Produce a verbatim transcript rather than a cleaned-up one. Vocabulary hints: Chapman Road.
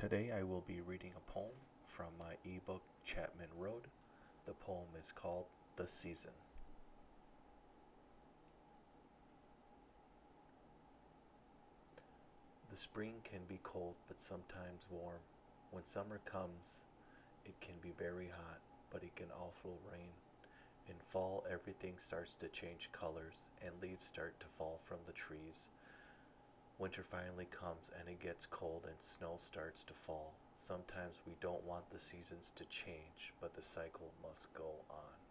Today I will be reading a poem from my ebook Chapman Road. The poem is called The Season. The spring can be cold but sometimes warm. When summer comes, it can be very hot, but it can also rain. In fall, everything starts to change colors and leaves start to fall from the trees. Winter finally comes and it gets cold and snow starts to fall. Sometimes we don't want the seasons to change, but the cycle must go on.